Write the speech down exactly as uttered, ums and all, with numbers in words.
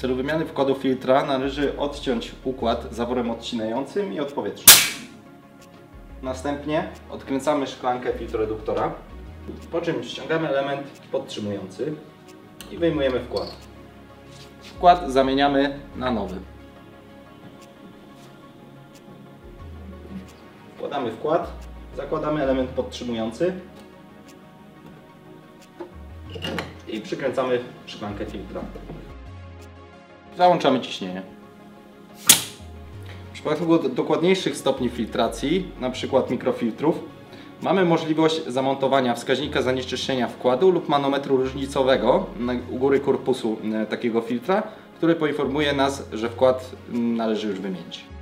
W celu wymiany wkładu filtra należy odciąć układ zaworem odcinającym i od powietrza. Następnie odkręcamy szklankę filtroreduktora, po czym ściągamy element podtrzymujący i wyjmujemy wkład. Wkład zamieniamy na nowy. Wkładamy wkład, zakładamy element podtrzymujący i przykręcamy szklankę filtra. Załączamy ciśnienie. W przypadku dokładniejszych stopni filtracji, np. mikrofiltrów, mamy możliwość zamontowania wskaźnika zanieczyszczenia wkładu lub manometru różnicowego u góry korpusu takiego filtra, który poinformuje nas, że wkład należy już wymienić.